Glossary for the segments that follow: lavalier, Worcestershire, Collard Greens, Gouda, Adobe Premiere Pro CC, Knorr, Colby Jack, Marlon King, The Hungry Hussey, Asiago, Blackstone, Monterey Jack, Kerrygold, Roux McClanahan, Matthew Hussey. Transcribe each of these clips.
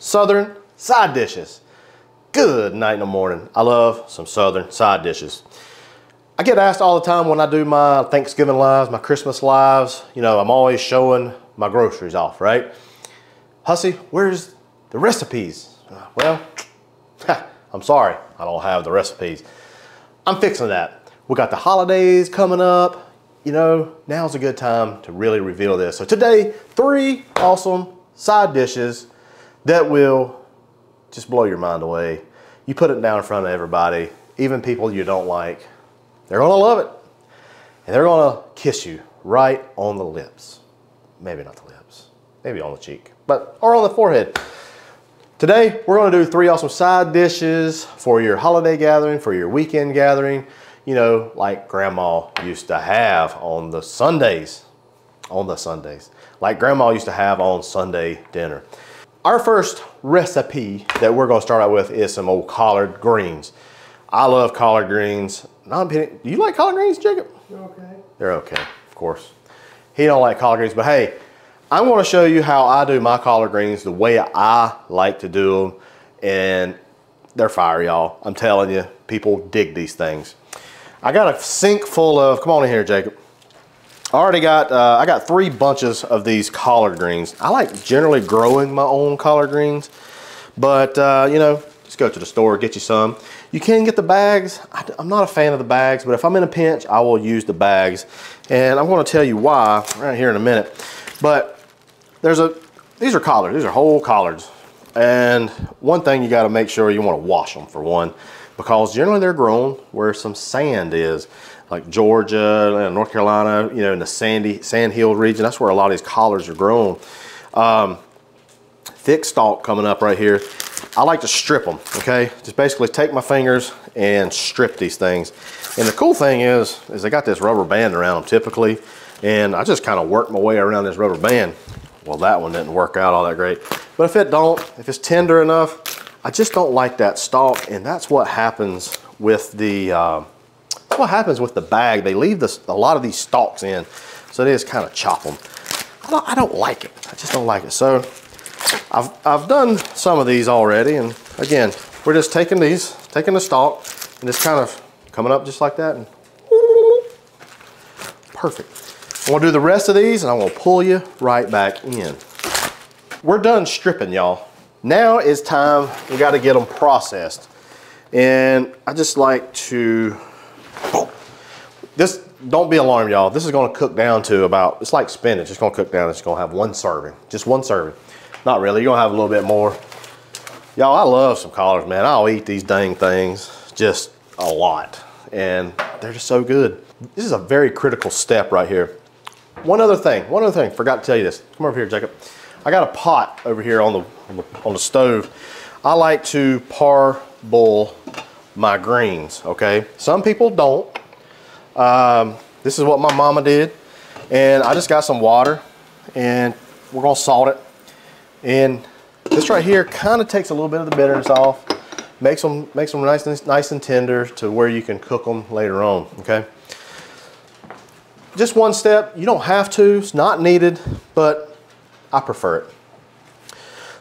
Southern side dishes. Good night in the morning. I love some Southern side dishes. I get asked all the time when I do my Thanksgiving lives, my Christmas lives, you know, I'm always showing my groceries off, right? Hussey, where's the recipes? Well, I'm sorry, I don't have the recipes. I'm fixing that. We got the holidays coming up. You know, now's a good time to really reveal this. So today, 3 awesome side dishes that will just blow your mind away. You put it down in front of everybody, even people you don't like, they're gonna love it. And they're gonna kiss you right on the lips. Maybe not the lips, maybe on the cheek, but or on the forehead. Today, we're gonna do 3 awesome side dishes for your holiday gathering, for your weekend gathering, you know, like grandma used to have on the Sundays, like grandma used to have on Sunday dinner. Our first recipe that we're gonna start out with is some old collard greens. I love collard greens. Do you like collard greens, Jacob? They're okay. They're okay, of course. He don't like collard greens, but hey, I'm gonna show you how I do my collard greens, the way I like to do them, and they're fire, y'all. I'm telling you, people dig these things. I got a sink full of, come on in here, Jacob. I got 3 bunches of these collard greens. I like generally growing my own collard greens, but you know, just go to the store, get you some. You can get the bags. I'm not a fan of the bags, but if I'm in a pinch, I will use the bags. And I'm gonna tell you why right here in a minute. But these are collards, these are whole collards. And one thing you gotta make sure, you wanna wash them for one, because generally they're grown where some sand is, like Georgia, North Carolina, you know, in the sand hill region. That's where a lot of these collards are grown. Thick stalk coming up right here. I like to strip them, okay? Just basically take my fingers and strip these things. And the cool thing is they got this rubber band around them typically, and I just kind of work my way around this rubber band. Well, that one didn't work out all that great. But if it's tender enough, I just don't like that stalk, and that's what happens with the, bag. They leave a lot of these stalks in, so they just kind of chop them. I don't like it. I just don't like it. So I've done some of these already, and again, we're just taking these, taking the stalk, and just kind of coming up just like that. And perfect. I'm gonna do the rest of these, and I'm gonna pull you right back in. We're done stripping, y'all. Now it's time, we gotta get them processed. And I just like to, don't be alarmed, y'all. This is gonna cook down to about, it's like spinach. It's gonna cook down, it's gonna have one serving, just one serving. Not really, you're gonna have a little bit more. Y'all, I love some collards, man. I'll eat these dang things just a lot. And they're just so good. This is a very critical step right here. One other thing, forgot to tell you this. Come over here, Jacob. I got a pot over here on the stove. I like to parboil my greens, okay? Some people don't. This is what my mama did. And I just got some water, and we're gonna salt it. And this right here kind of takes a little bit of the bitterness off, makes them nice and tender to where you can cook them later on, okay? Just one step, you don't have to, it's not needed, but I prefer it.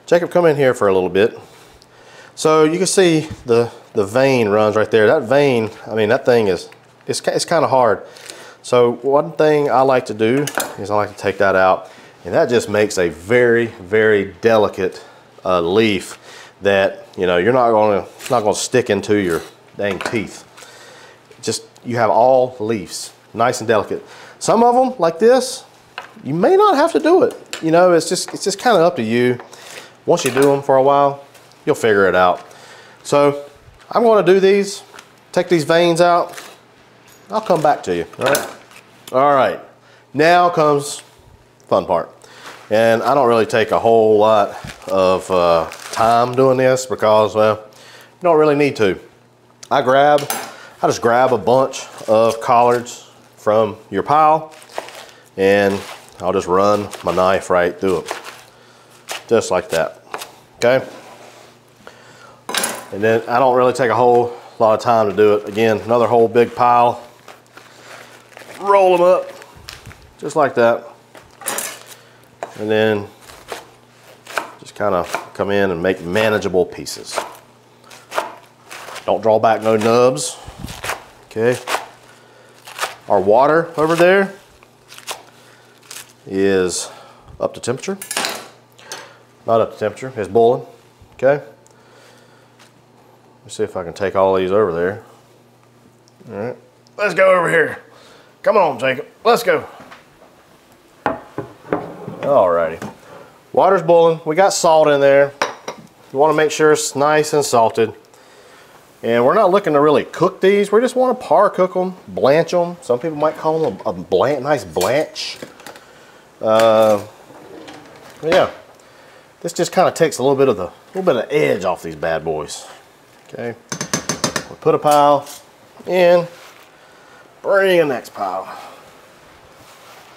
Jacob, come in here for a little bit. So you can see the vein runs right there. That vein, I mean, that thing is, it's kind of hard. So one thing I like to do is I like to take that out. And that just makes a very, very delicate leaf that, you know, it's not gonna stick into your dang teeth. Just, you have all leaves, nice and delicate. Some of them, like this, you may not have to do it. You know, it's just kind of up to you. Once you do them for a while, you'll figure it out. So I'm gonna do these, take these veins out. I'll come back to you, all right? All right, now comes fun part. And I don't really take a whole lot of time doing this because, well, you don't really need to. I just grab a bunch of collards from your pile, and I'll just run my knife right through it. Just like that, okay? And then I don't really take a whole lot of time to do it. Again, another whole big pile. Roll them up, just like that. And then Just kind of come in and make manageable pieces. Don't draw back no nubs, okay? Our water over there is up to temperature. Not up to temperature, it's boiling, okay? Let's see if I can take all these over there. All right, let's go over here. Come on, Jacob, let's go. All righty, water's boiling. We got salt in there. You wanna make sure it's nice and salted. And we're not looking to really cook these. We just want to par cook them, blanch them. Some people might call them a nice blanch. Yeah, this just kind of takes a little bit of the edge off these bad boys. Okay, we'll put a pile in. Bring a next pile.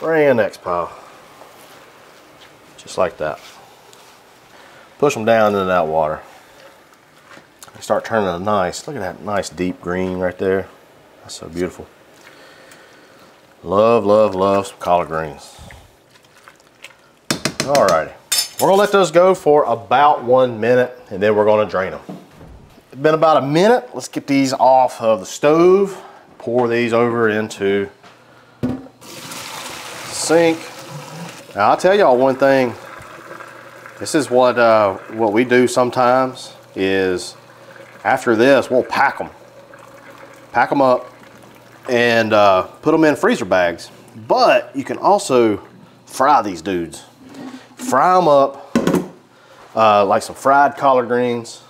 Bring a next pile. Just like that. Push them down into that water. Start turning a nice, look at that nice deep green right there. That's so beautiful. Love, love, love some collard greens. All righty, we're gonna let those go for about 1 minute and then we're gonna drain them. It's been about a minute. Let's get these off of the stove, pour these over into the sink. Now I'll tell y'all one thing. This is what we do sometimes is after this, we'll pack them up and put them in freezer bags. But you can also fry these dudes. Fry them up like some fried collard greens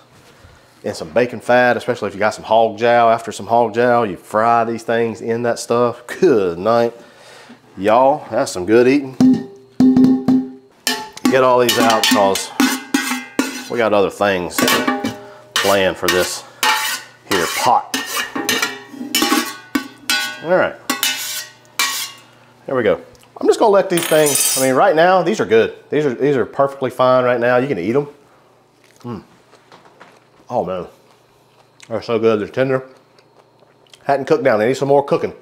and some bacon fat, especially if you got some hog jowl. After some hog jowl, you fry these things in that stuff. Good night. Y'all, that's some good eating. Get all these out because we got other things plan for this here pot. All right, there we go. I'm just gonna let these things, I mean, right now, these are good. These are perfectly fine right now. You can eat them. Oh man, they're so good, they're tender. Hadn't cooked down, they need some more cooking.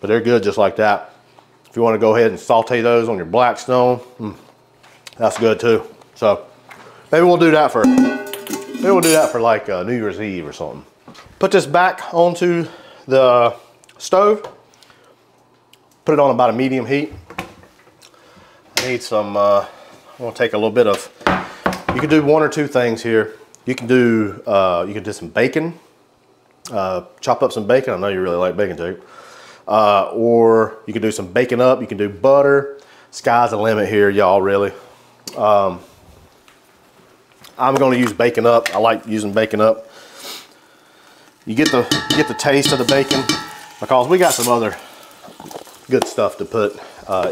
But they're good just like that. If you wanna go ahead and saute those on your Blackstone, that's good too. So maybe we'll do that for like New Year's Eve or something. Put this back onto the stove. Put it on about a medium heat. I need some, I'm gonna take a little bit of, you can do one or two things here. You can do some bacon, chop up some bacon. I know you really like bacon too. Or you can do some bacon up, you can do butter. Sky's the limit here, y'all, really. I'm gonna use bacon up. I like using bacon up. You get the taste of the bacon because we got some other good stuff to put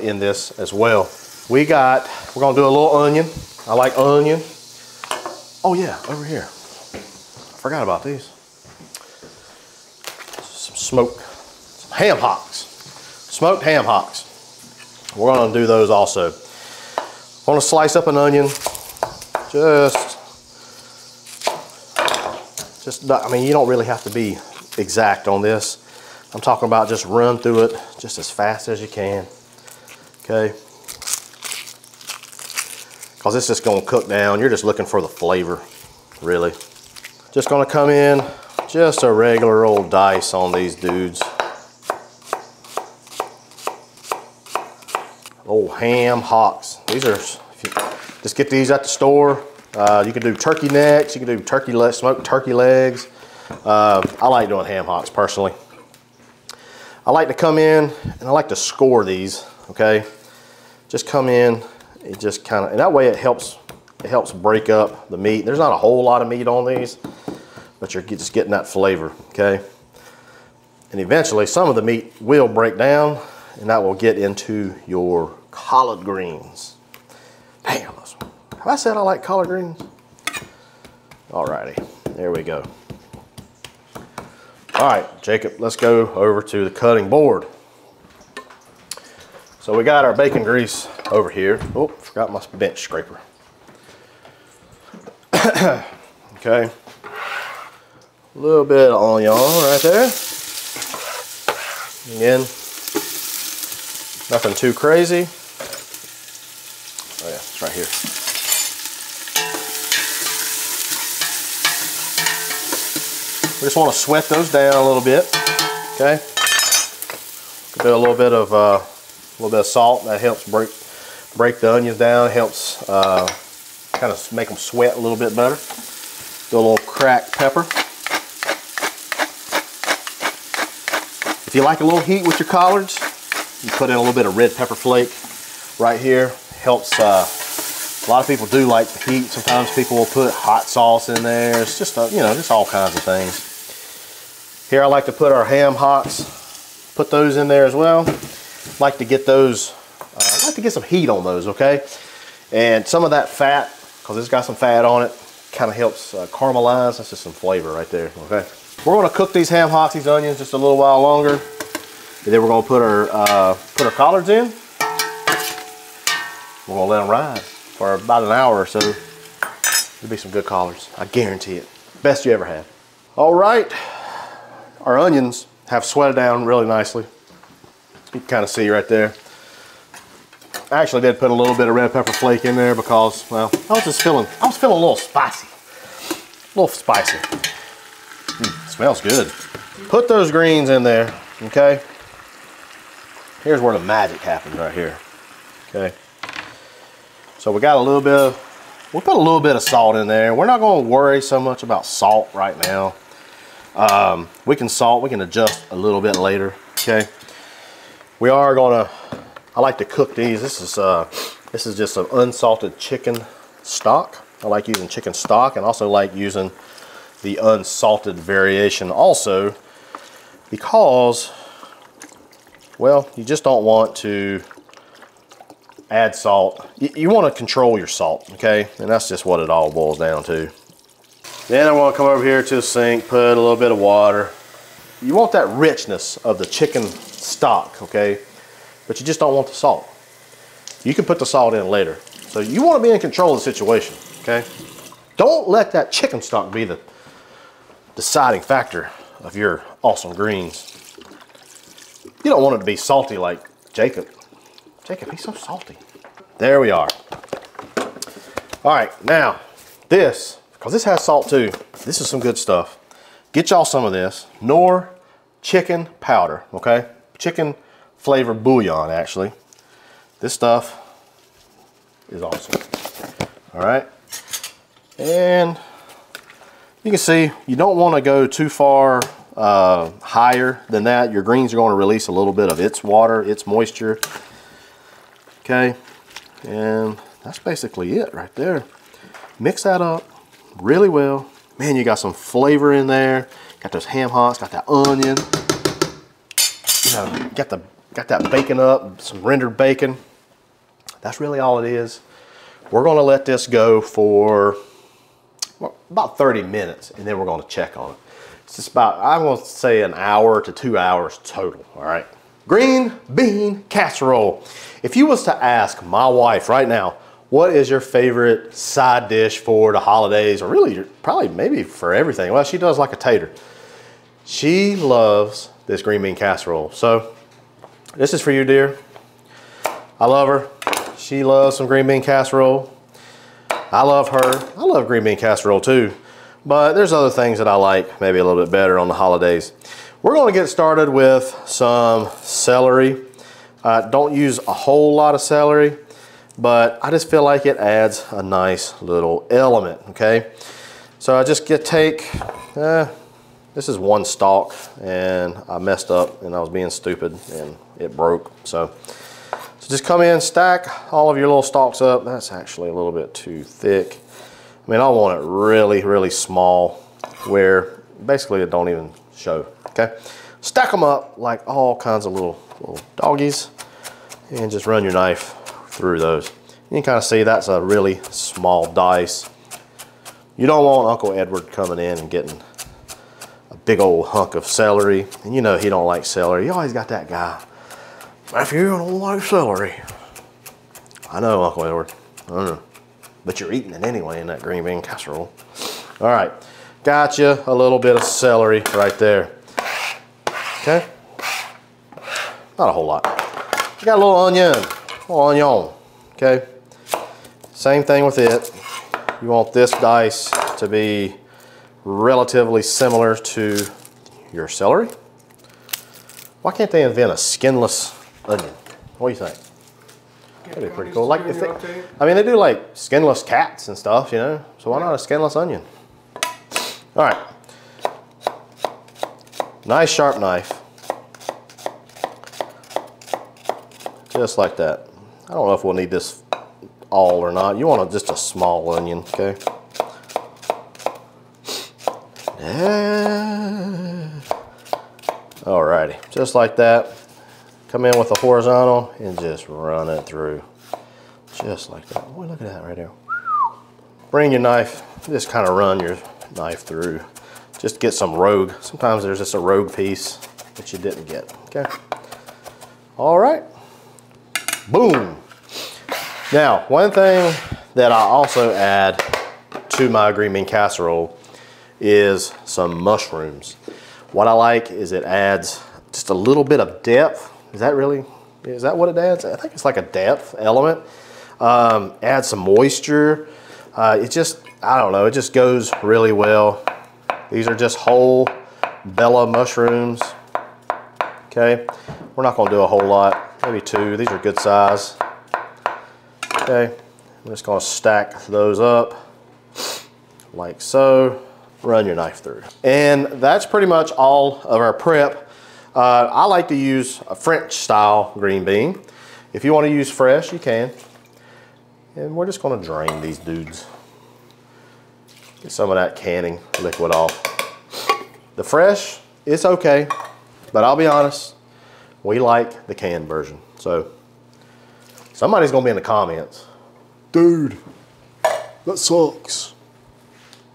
in this as well. We're gonna do a little onion. I like onion. Oh yeah, over here. I forgot about these. Some some ham hocks. Smoked ham hocks. We're gonna do those also. I'm gonna slice up an onion. I mean, you don't really have to be exact on this. I'm talking about just run through it just as fast as you can, okay? Because it's just gonna cook down. You're just looking for the flavor, really. Just gonna come in, just a regular old dice on these dudes. Old ham hocks. These are, just get these at the store. You can do turkey necks, you can do smoked turkey legs. I like doing ham hocks personally. I like to come in and I like to score these, okay? Just come in and just kind of, and that way it helps break up the meat. There's not a whole lot of meat on these, but you're just getting that flavor, okay? And eventually some of the meat will break down and that will get into your collard greens. Damn, that's one. Have I said I like collard greens? Alrighty, there we go. All right, Jacob, let's go over to the cutting board. So we got our bacon grease over here. Oh, forgot my bench scraper. Okay, a little bit of onion right there. Again, nothing too crazy. Oh yeah, it's right here. We just want to sweat those down a little bit. Okay. Do a little bit of salt. That helps break the onions down. Helps kind of make them sweat a little bit better. Do a little cracked pepper. If you like a little heat with your collards, you put in a little bit of red pepper flake right here. Helps. A lot of people do like the heat. Sometimes people will put hot sauce in there. It's just just all kinds of things. Here I like to put our ham hocks. Put those in there as well. Like to get those. I like to get some heat on those. Okay, and some of that fat, because it's got some fat on it, kind of helps caramelize. That's just some flavor right there. Okay. We're going to cook these ham hocks, these onions, just a little while longer, and then we're going to put our collards in. We're going to let them ride for about an hour or so. It'll be some good collards. I guarantee it. Best you ever had. All right, our onions have sweated down really nicely. You can kind of see right there. I actually did put a little bit of red pepper flake in there because, well, I was feeling a little spicy, Smells good. Put those greens in there, okay? Here's where the magic happens right here, okay? So we got a little bit of, we'll put a little bit of salt in there. We're not gonna worry so much about salt right now. We can adjust a little bit later, okay? We are gonna, I like to cook these. This is just some unsalted chicken stock. I like using chicken stock and also like using the unsalted variation also, because, well, you just don't want to add salt. You want to control your salt, okay? And that's just what it all boils down to. Then I want to come over here to the sink, put a little bit of water. You want that richness of the chicken stock, okay? But you just don't want the salt. You can put the salt in later. So you want to be in control of the situation, okay? Don't let that chicken stock be the deciding factor of your awesome greens. You don't want it to be salty like Jacob. Jacob, he's so salty. There we are. All right, now this, because this has salt too, this is some good stuff. Get y'all some of this, Knorr chicken powder, okay? Chicken flavor bouillon, actually. This stuff is awesome, all right? And you can see, you don't want to go too far higher than that. Your greens are going to release a little bit of its water, its moisture. Okay, and that's basically it right there. Mix that up really well. Man, you got some flavor in there. Got those ham hocks, got that onion. You know, got that bacon up, some rendered bacon. That's really all it is. We're going to let this go for about 30 minutes, and then we're going to check on it. It's just about, I want to say, an hour to 2 hours total, all right? Green bean casserole. If you was to ask my wife right now, what is your favorite side dish for the holidays, or really, probably maybe for everything? Well, she does like a tater. She loves this green bean casserole. So this is for you, dear. I love her. She loves some green bean casserole. I love her. I love green bean casserole too, but there's other things that I like maybe a little bit better on the holidays. We're going to get started with some celery. Don't use a whole lot of celery, but I just feel like it adds a nice little element, okay? So I just this is one stalk, and I messed up and I was being stupid and it broke. So just come in, stack all of your little stalks up. That's actually a little bit too thick. I mean, I want it really, really small where basically it don't even show, okay? Stack them up like all kinds of little doggies and just run your knife through those. You can kind of see that's a really small dice. You don't want Uncle Edward coming in and getting a big old hunk of celery. And you know he don't like celery. You always got that guy. If you don't like celery. I know, Uncle Edward, I don't know. But you're eating it anyway in that green bean casserole. All right, gotcha, a little bit of celery right there. Okay, not a whole lot. You got a little onion, okay? Same thing with it. You want this dice to be relatively similar to your celery. Why can't they invent a skinless onion? What do you think? That'd be pretty cool. Like, if they, I mean, they do like skinless cats and stuff, you know? So why not a skinless onion? All right. Nice sharp knife. Just like that. I don't know if we'll need this all or not. You want just a small onion, okay? Alrighty, just like that. Come in with a horizontal and just run it through. Just like that. Boy, look at that right there. Bring your knife, just kind of run your knife through. Just get some rogue. Sometimes there's just a rogue piece that you didn't get, okay? All right. Boom. Now, one thing that I also add to my green bean casserole is some mushrooms. What I like is it adds just a little bit of depth. Is that what it adds? I think it's like a depth element. Add some moisture. It just, I don't know, it just goes really well. These are just whole Bella mushrooms, okay? We're not gonna do a whole lot. Maybe two. These are good size. Okay, I'm just gonna stack those up like so. Run your knife through. And that's pretty much all of our prep. I like to use a French style green bean. If you want to use fresh, you can. And we're just gonna drain these dudes. Get some of that canning liquid off. The fresh, it's okay, but I'll be honest, we like the canned version. So somebody's gonna be in the comments, dude, that sucks.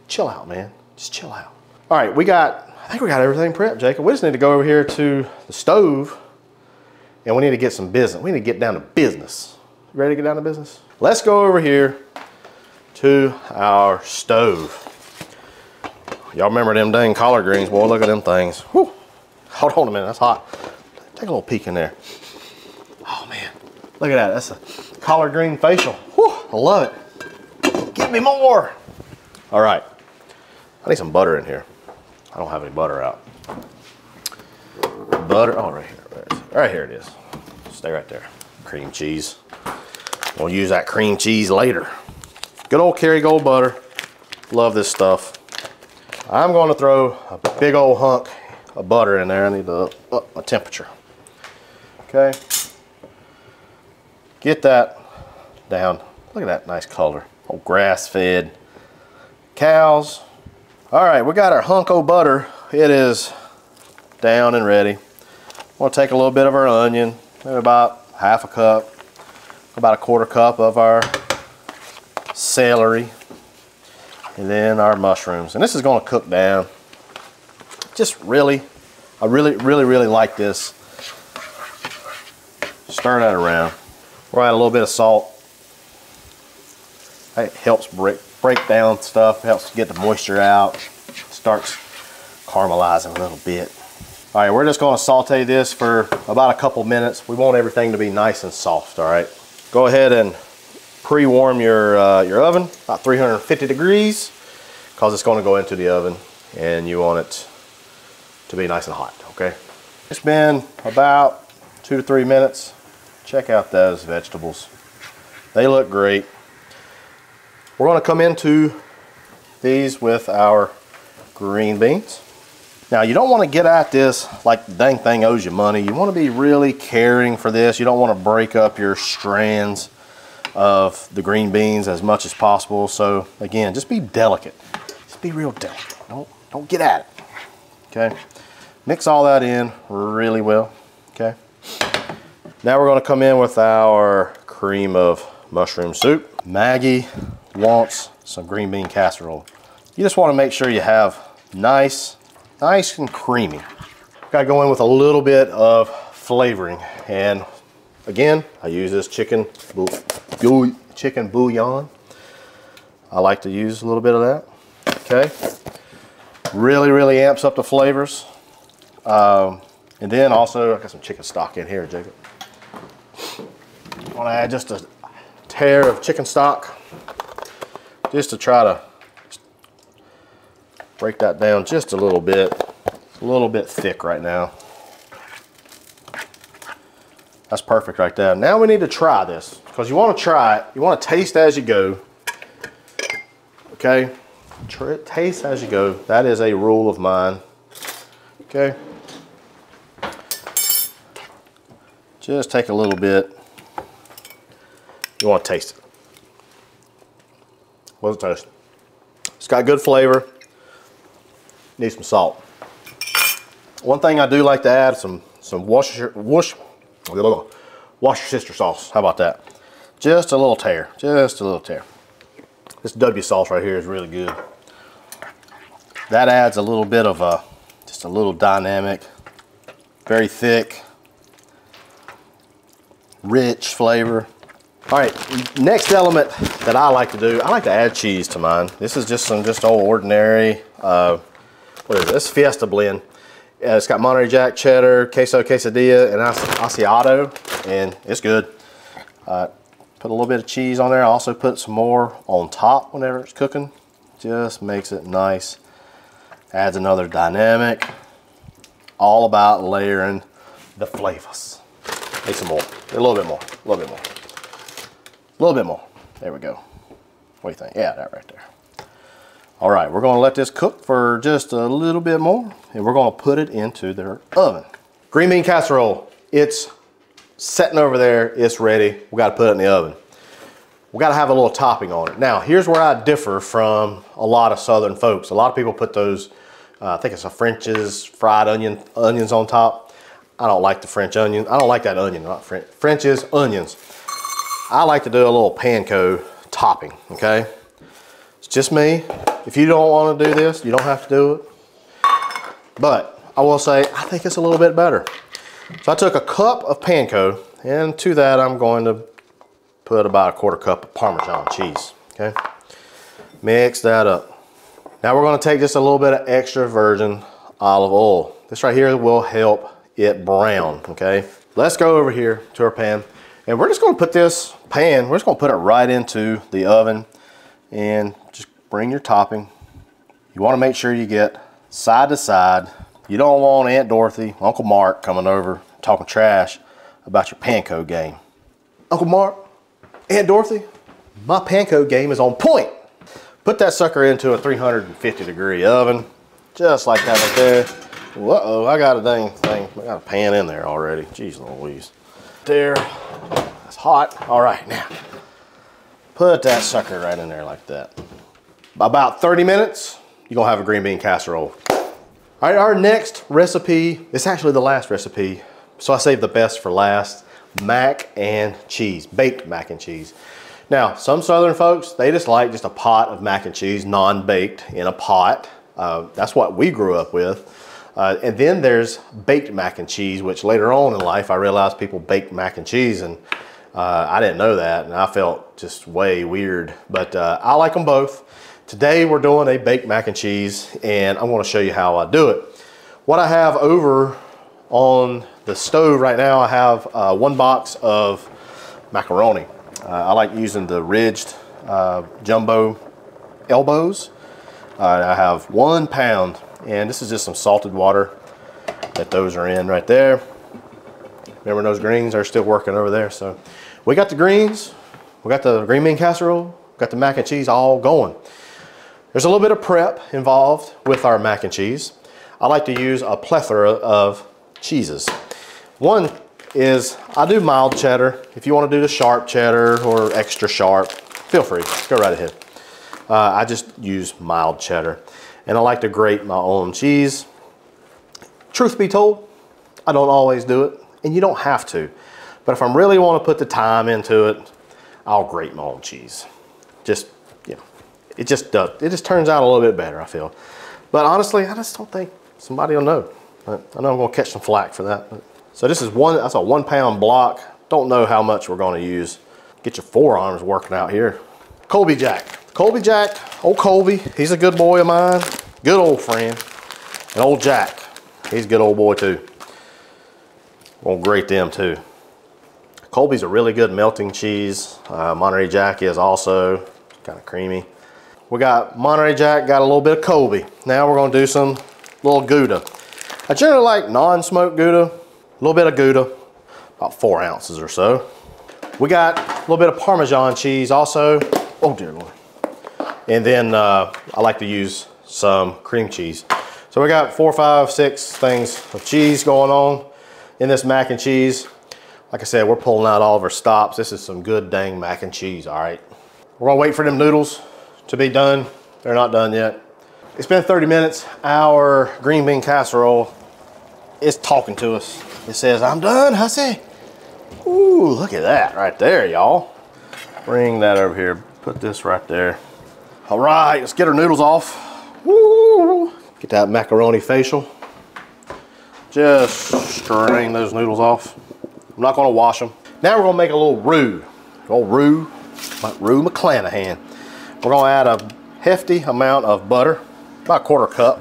Chill out, man, just chill out. All right, I think we got everything prepped, Jacob. We just need to go over here to the stove and we need to get some business. We need to get down to business. You ready to get down to business? Let's go over here to our stove. Y'all remember them dang collard greens, boy, look at them things. Whew. Hold on a minute, that's hot. Take a little peek in there. Oh man, look at that. That's a collard green facial. Whew, I love it. Give me more. All right, I need some butter in here. I don't have any butter out. Butter, oh, right here it is. Stay right there. Cream cheese. We'll use that cream cheese later. Good old Kerrygold butter. Love this stuff. I'm gonna throw a big old hunk of butter in there. I need to up my temperature. Okay, get that down. Look at that nice color. Old grass-fed cows. All right, we got our hunk of butter. It is down and ready. We'll take a little bit of our onion, maybe about half a cup, about a quarter cup of our celery, and then our mushrooms. And this is gonna cook down. Just really, I really like this. Stir that around. We'll add a little bit of salt. It helps break down stuff, helps get the moisture out, starts caramelizing a little bit. All right, we're just gonna saute this for about a couple minutes. We want everything to be nice and soft, all right? Go ahead and pre-warm your oven, about 350 degrees, because it's gonna go into the oven and you want it to be nice and hot, okay? It's been about 2 to 3 minutes. Check out those vegetables. They look great. We're gonna come into these with our green beans. Now, you don't wanna get at this like the dang thing owes you money. You wanna be really caring for this. You don't wanna break up your strands of the green beans as much as possible. So again, just be delicate. Just be real delicate. Don't get at it, okay? Mix all that in really well, okay? Now we're gonna come in with our cream of mushroom soup. Maggie wants some green bean casserole. You just wanna make sure you have nice and creamy. Gotta go in with a little bit of flavoring. And again, I use this chicken bouillon. I like to use a little bit of that, okay? Really amps up the flavors. And then also, I got some chicken stock in here, Jacob. I want to add just a tear of chicken stock just to try to break that down just a little bit. A little bit thick right now. That's perfect right there. Now we need to try this, because you want to try it. You want to taste as you go. Okay? Taste as you go. That is a rule of mine. Okay? Just take a little bit. You want to taste it. What's it taste? It's got good flavor. Need some salt. One thing I do like to add, some Worcestershire sauce. How about that? Just a little tear. Just a little tear. This W sauce right here is really good. That adds a little bit of a, just a little dynamic, very thick, rich flavor. All right, next element that I like to do, I like to add cheese to mine. This is just some old ordinary, what is it? It's Fiesta blend. It's got Monterey Jack, cheddar, queso, quesadilla, and Asiago, and it's good. Put a little bit of cheese on there. I also put some more on top whenever it's cooking. Just makes it nice. Adds another dynamic. All about layering the flavors. Need some more. A little bit more. A little bit more. A little bit more. There we go. What do you think? Yeah, that right there. All right, we're gonna let this cook for just a little bit more, and we're gonna put it into their oven. Green bean casserole, it's setting over there, it's ready. We gotta put it in the oven. We gotta have a little topping on it. Now, here's where I differ from a lot of Southern folks. A lot of people put those, I think it's a French's fried onions on top. I don't like the French onion. I don't like that onion, not French. French's onions. I like to do a little panko topping, okay? It's just me. If you don't want to do this, you don't have to do it. But I will say, I think it's a little bit better. So I took a cup of panko, and to that I'm going to put about a quarter cup of Parmesan cheese, okay? Mix that up. Now we're going to take just a little bit of extra virgin olive oil. This right here will help it brown, okay? Let's go over here to our pan, and we're just going to put this pan, we're just going to put it right into the oven, and just bring your topping. You want to make sure you get side to side. You don't want Aunt Dorothy, Uncle Mark coming over talking trash about your panko game. Uncle Mark, Aunt Dorothy, my panko game is on point. Put that sucker into a 350 degree oven, just like that right there. Uh-oh, I got a dang thing. I got a pan in there already. Jeez Louise. There, that's hot. All right, now put that sucker right in there like that. About 30 minutes, you're gonna have a green bean casserole. All right, our next recipe, it's actually the last recipe, so I saved the best for last, mac and cheese, baked mac and cheese. Now, some Southern folks, they just like just a pot of mac and cheese, non-baked in a pot. That's what we grew up with. And then there's baked mac and cheese, which later on in life, I realized people baked mac and cheese, and I didn't know that, and I felt just way weird, but I like them both. Today we're doing a baked mac and cheese, and I want to show you how I do it. What I have over on the stove right now, I have one box of macaroni. I like using the ridged jumbo elbows. I have 1 pound, and this is just some salted water that those are in right there. Remember, those greens are still working over there. So we got the greens, we got the green bean casserole, we got the mac and cheese all going. There's a little bit of prep involved with our mac and cheese. I like to use a plethora of cheeses. One is, I do mild cheddar. If you want to do the sharp cheddar or extra sharp, feel free, go right ahead. I just use mild cheddar. And I like to grate my own cheese. Truth be told, I don't always do it. And you don't have to, but if I really want to put the time into it, I'll grate my own cheese. Just, you know, it just does. It just turns out a little bit better, I feel. But honestly, I just don't think somebody will know. I know I'm going to catch some flack for that. So this is that's a 1 pound block. Don't know how much we're going to use. Get your forearms working out here. Colby Jack. Colby Jack, old Colby. He's a good boy of mine. Good old friend. And old Jack, he's a good old boy too. We'll grate them too. Colby's a really good melting cheese. Monterey Jack is also kind of creamy. We got Monterey Jack, got a little bit of Colby. Now we're gonna do some little Gouda. I generally like non-smoked Gouda, a little bit of Gouda, about 4 ounces or so. We got a little bit of Parmesan cheese also. Oh dear Lord. And then I like to use some cream cheese. So we got 4, 5, 6 things of cheese going on in this mac and cheese. Like I said, we're pulling out all of our stops. This is some good dang mac and cheese, all right. We're gonna wait for them noodles to be done. They're not done yet. It's been 30 minutes. Our green bean casserole is talking to us. It says, "I'm done, hussy." Ooh, look at that right there, y'all. Bring that over here, put this right there. All right, let's get our noodles off. Woo! Get that macaroni facial. Just strain those noodles off. I'm not gonna wash them. Now we're gonna make a little roux. Old roux, like Roux McClanahan. We're gonna add a hefty amount of butter, about 1/4 cup,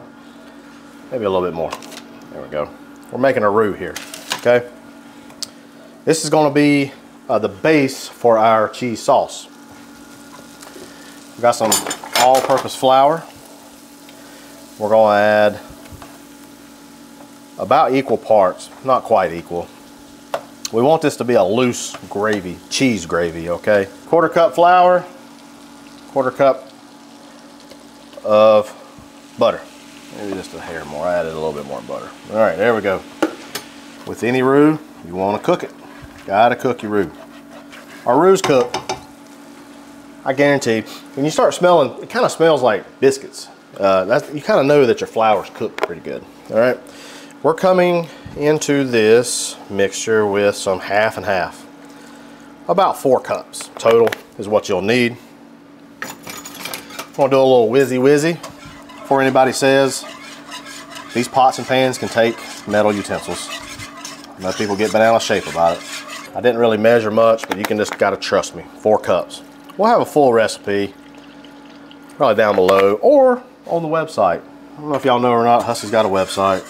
maybe a little bit more. There we go. We're making a roux here, okay? This is gonna be the base for our cheese sauce. We've got some all-purpose flour. We're gonna add about equal parts, not quite equal. We want this to be a loose gravy, cheese gravy, okay? 1/4 cup flour, 1/4 cup of butter. Maybe just a hair more, I added a little bit more butter. All right, there we go. With any roux, you wanna cook it. Gotta cook your roux. Our roux's cooked, I guarantee. When you start smelling, it kinda smells like biscuits. You kinda know that your flour's cooked pretty good, all right? We're coming into this mixture with some half and half. About 4 cups total is what you'll need. I'm gonna do a little whizzy before anybody says these pots and pans can take metal utensils. I know people get bent out of shape about it. I didn't really measure much, but you can just gotta trust me, 4 cups. We'll have a full recipe probably down below or on the website. I don't know if y'all know or not, Hussey's got a website.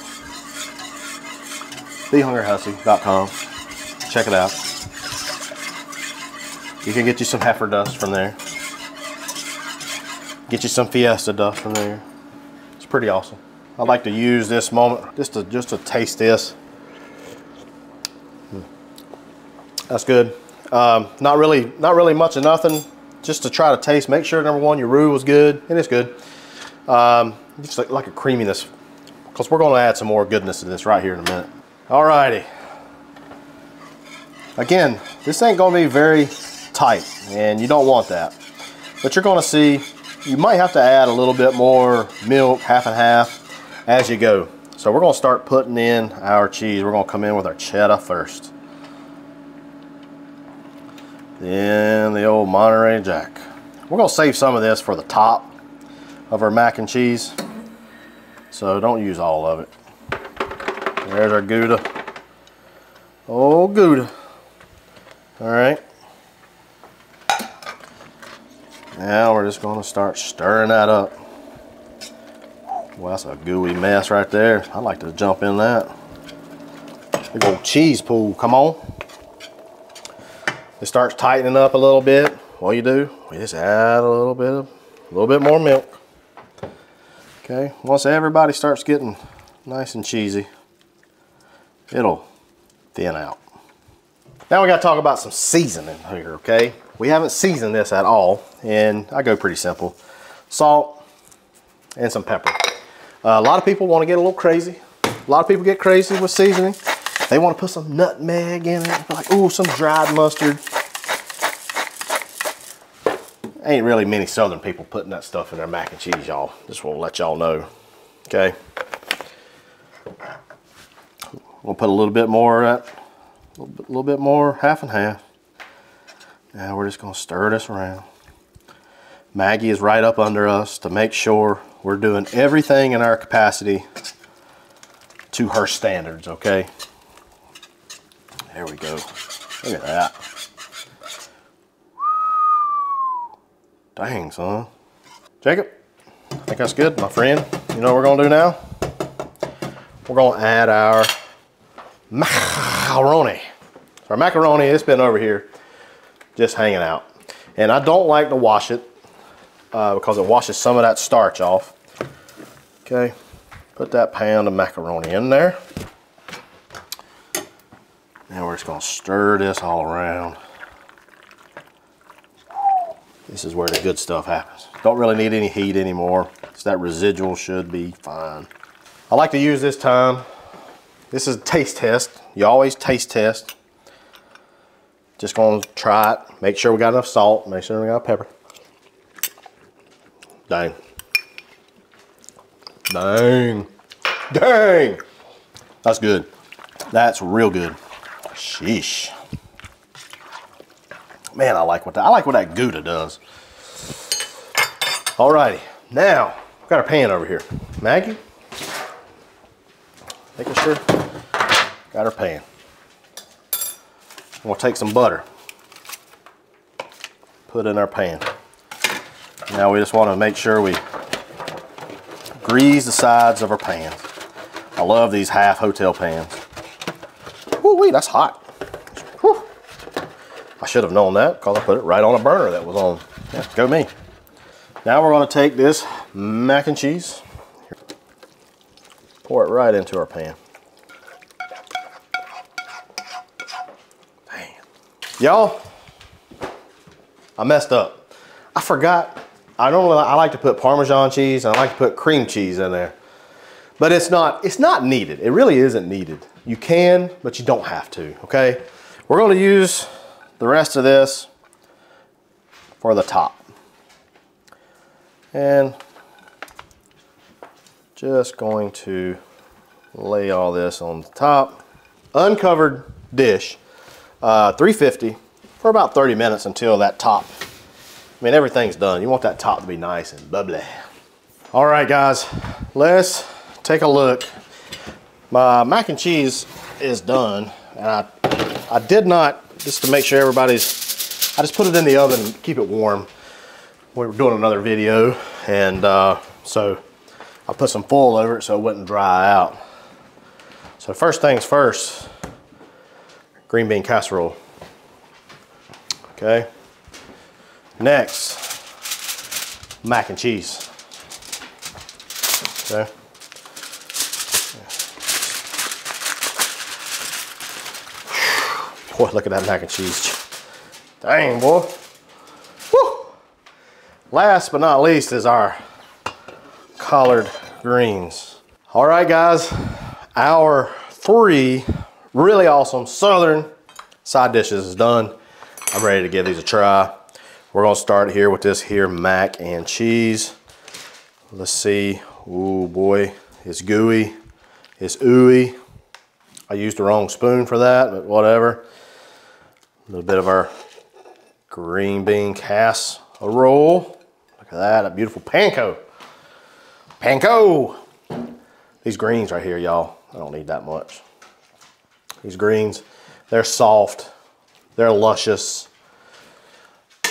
TheHungryHussey.com. Check it out. You can get you some heifer dust from there. Get you some Fiesta dust from there. It's pretty awesome. I like to use this moment just to taste this. That's good. Not really much of nothing. Just to try to taste. Make sure number one your roux was good, and it's good. Just like a creaminess, because we're going to add some more goodness to this right here in a minute. Alrighty. Again, this ain't gonna be very tight and you don't want that. But you're gonna see, you might have to add a little bit more milk, half and half, as you go. So we're gonna start putting in our cheese. We're gonna come in with our cheddar first. Then the old Monterey Jack. We're gonna save some of this for the top of our mac and cheese. So don't use all of it. There's our Gouda. Oh, Gouda. All right. Now we're just gonna start stirring that up. Well, that's a gooey mess right there. I like to jump in that. Big old cheese pool, come on. It starts tightening up a little bit. What you do, we just add a little bit more milk. Okay, once everybody starts getting nice and cheesy, it'll thin out. Now we gotta talk about some seasoning here, okay? We haven't seasoned this at all, and I go pretty simple. Salt and some pepper. A lot of people wanna get a little crazy. A lot of people get crazy with seasoning. They wanna put some nutmeg in it, like, ooh, some dried mustard. Ain't really many Southern people putting that stuff in their mac and cheese, y'all. Just wanna let y'all know, okay? We'll put a little bit more of that, a little bit more half and half. Now we're just gonna stir this around. Maggie is right up under us to make sure we're doing everything in our capacity to her standards, okay? There we go, look at that. Dang, son. Jacob, I think that's good, my friend. You know what we're gonna do now? We're gonna add our macaroni. So our macaroni, it's been over here just hanging out. And I don't like to wash it. because it washes some of that starch off. Okay, put that pound of macaroni in there. Now we're just going to stir this all around. This is where the good stuff happens. Don't really need any heat anymore, so that residual should be fine. I like to use this time. This is a taste test. You always taste test. Just gonna try it. Make sure we got enough salt. Make sure we got pepper. Dang. Dang. Dang. That's good. That's real good. Sheesh. Man, I like what that Gouda does. Alrighty. Now, we've got our pan over here. Maggie, making sure got our pan. We'll take some butter, put in our pan. Now we just want to make sure we grease the sides of our pans. I love these half hotel pans. Woo-wee, that's hot. Whew. I should have known that because I put it right on a burner that was on. Yeah, go me. Now we're going to take this mac and cheese, pour it right into our pan. Y'all, I messed up. I forgot. I like to put Parmesan cheese and I like to put cream cheese in there. But it's not needed. It really isn't needed. You can, but you don't have to, okay? We're gonna use the rest of this for the top. And just going to lay all this on the top. Uncovered dish. 350 for about 30 minutes until that top. I mean, everything's done. You want that top to be nice and bubbly. All right, guys, let's take a look. My mac and cheese is done. And I did not, just to make sure everybody's, I just put it in the oven and keep it warm. We were doing another video, and so I put some foil over it so it wouldn't dry out. So first things first, green bean casserole. Okay. Next, mac and cheese. Okay. Boy, look at that mac and cheese. Dang, boy. Woo! Last but not least is our collard greens. All right, guys, our three really awesome southern side dishes is done. I'm ready to give these a try. We're gonna start here with this here mac and cheese. Let's see. Oh boy, it's gooey, it's ooey. I used the wrong spoon for that, but whatever. A little bit of our green bean casserole. Look at that, a beautiful panko. Panko! These greens right here, y'all, I don't need that much. These greens, they're soft, they're luscious,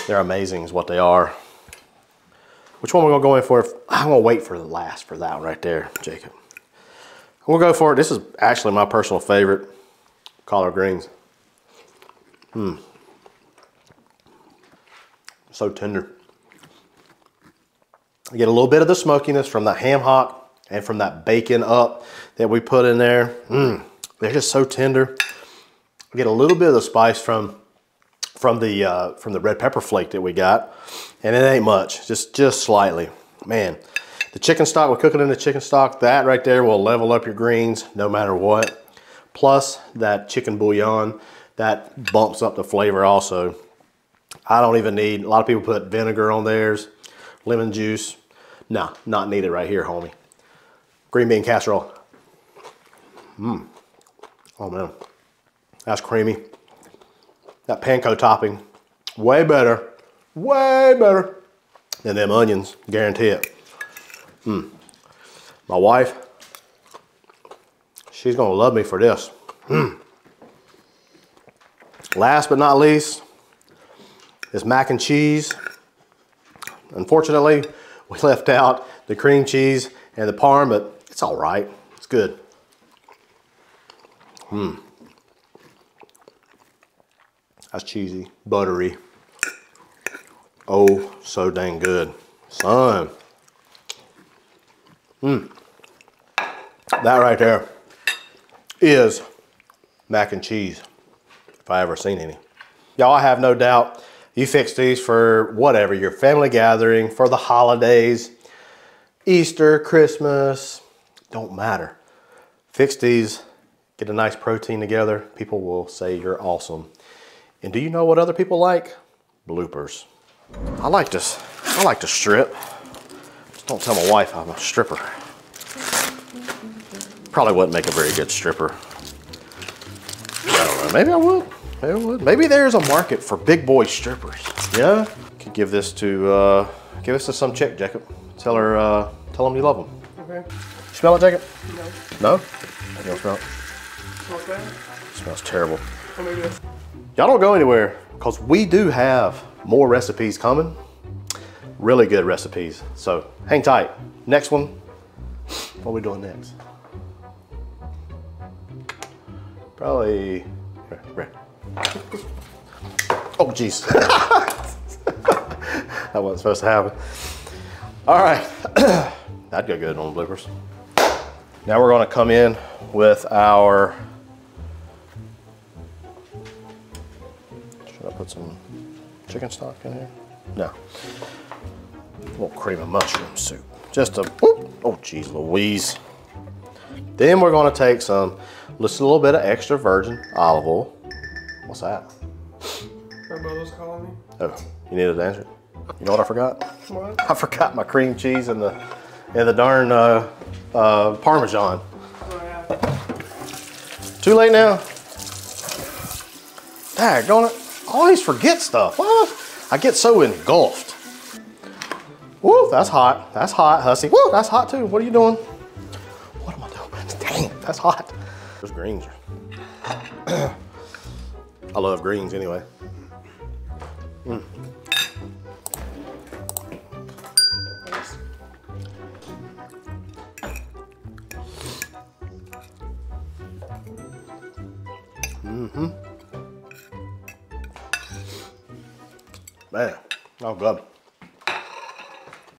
they're amazing is what they are. Which one we're gonna go in for? I'm gonna wait for the last for that one right there, Jacob. We'll go for it. This is actually my personal favorite, collard greens. So tender. I get a little bit of the smokiness from the ham hock and from that bacon up that we put in there. They're just so tender. I get a little bit of the spice from the red pepper flake that we got, and it ain't much, just slightly. Man, the chicken stock, we're cooking in the chicken stock. That right there will level up your greens no matter what. Plus that chicken bouillon, that bumps up the flavor also. I don't even need, a lot of people put vinegar on theirs, lemon juice. Nah, not needed right here, homie. Green bean casserole. Oh man, that's creamy. That panko topping, way better than them onions, guarantee it. My wife, she's gonna love me for this. Last but not least, this mac and cheese. Unfortunately, we left out the cream cheese and the parm, but it's all right, it's good. That's cheesy, buttery. Oh, so dang good. Son. That right there is mac and cheese, if I ever seen any. Y'all, I have no doubt you fix these for whatever, your family gathering, for the holidays, Easter, Christmas, don't matter. Fix these, get a nice protein together. People will say you're awesome. And do you know what other people like? Bloopers. I like this. I like to strip. Just don't tell my wife I'm a stripper. Probably wouldn't make a very good stripper. I don't know, maybe I would. Maybe I would. Maybe there's a market for big boy strippers. Yeah? Could give this to some chick, Jacob. Tell her, tell them you love them. Okay. Smell it, Jacob? No. No? You don't smell it? Smells bad? Smells terrible. Y'all don't go anywhere, because we do have more recipes coming. Really good recipes. So hang tight. Next one, what are we doing next? Probably, right. Oh geez, that wasn't supposed to happen. All right, that'd go good on bloopers. Now we're gonna come in with our, should I put some chicken stock in here? No, a little cream of mushroom soup. Just a, whoop. Oh geez Louise. Then we're gonna take some, just a little bit of extra virgin olive oil. What's that? Her brother's calling me. Oh, you needed to answer it? You know what I forgot? What? I forgot my cream cheese and the darn Parmesan. Oh, yeah. Too late now? Daggone it. I always forget stuff. What? I get so engulfed. Woo, that's hot. That's hot, Hussey. Woo, that's hot too. What are you doing? What am I doing? Dang, that's hot. Those greens. I love greens anyway. Man, oh, good.